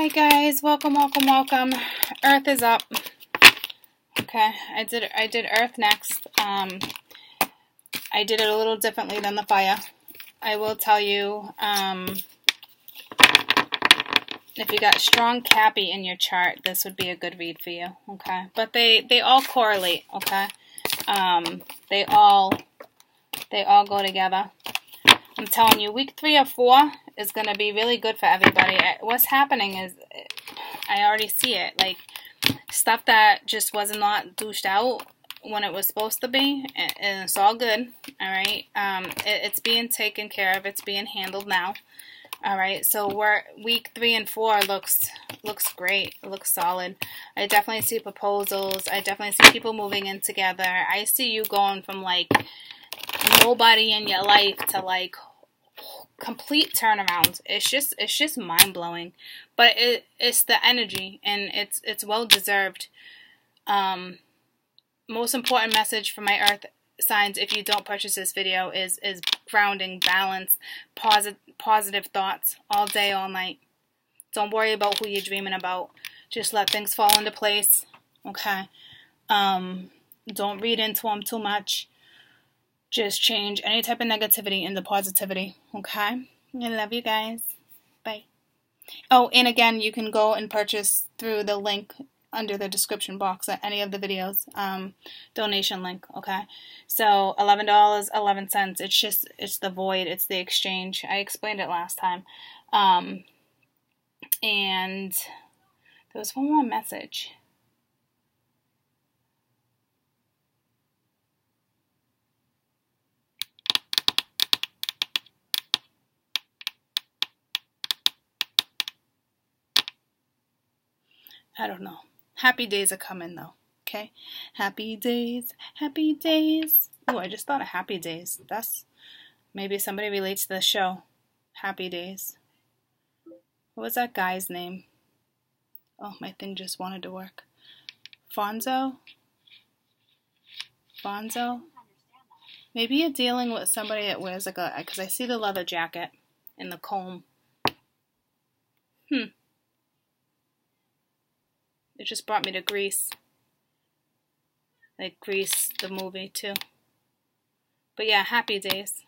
Hi guys, welcome. Earth is up. Okay, I did Earth next. I did it a little differently than the fire. I will tell you, if you got strong Cappy in your chart, this would be a good read for you. Okay, but they all correlate. Okay, they all go together. I'm telling you, week 3 or 4 is going to be really good for everybody. What's happening is, I already see it. Like, stuff that just was not douched out when it was supposed to be, and it's all good, all right? It's being taken care of. It's being handled now, all right? So week 3 and 4 looks great. It looks solid. I definitely see proposals. I definitely see people moving in together. I see you going from, like, nobody in your life to, like, complete turnaround. It's just mind-blowing, but it's the energy, and it's well deserved. Most important message for my earth signs, if you don't purchase this video, is grounding, balance, positive thoughts all day, all night. Don't worry about who you're dreaming about. Just let things fall into place. Okay, don't read into them too much. Just change any type of negativity into positivity, okay? I love you guys. Bye. Oh, and again, you can go and purchase through the link under the description box at any of the videos. Donation link, okay? So $11.11. It's the void. It's the exchange. I explained it last time. And there was one more message. I don't know. Happy days are coming, though. Okay? Happy days. Happy days. Oh, I just thought of happy days. That's... maybe somebody relates to the show. Happy days. What was that guy's name? Oh, my thing just wanted to work. Fonzo? Fonzo? Maybe you're dealing with somebody that wears like a... because I see the leather jacket and the comb. It just brought me to Greece. Like Greece, the movie, too. But yeah, happy days.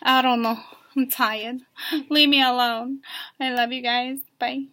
I don't know. I'm tired. Leave me alone. I love you guys. Bye.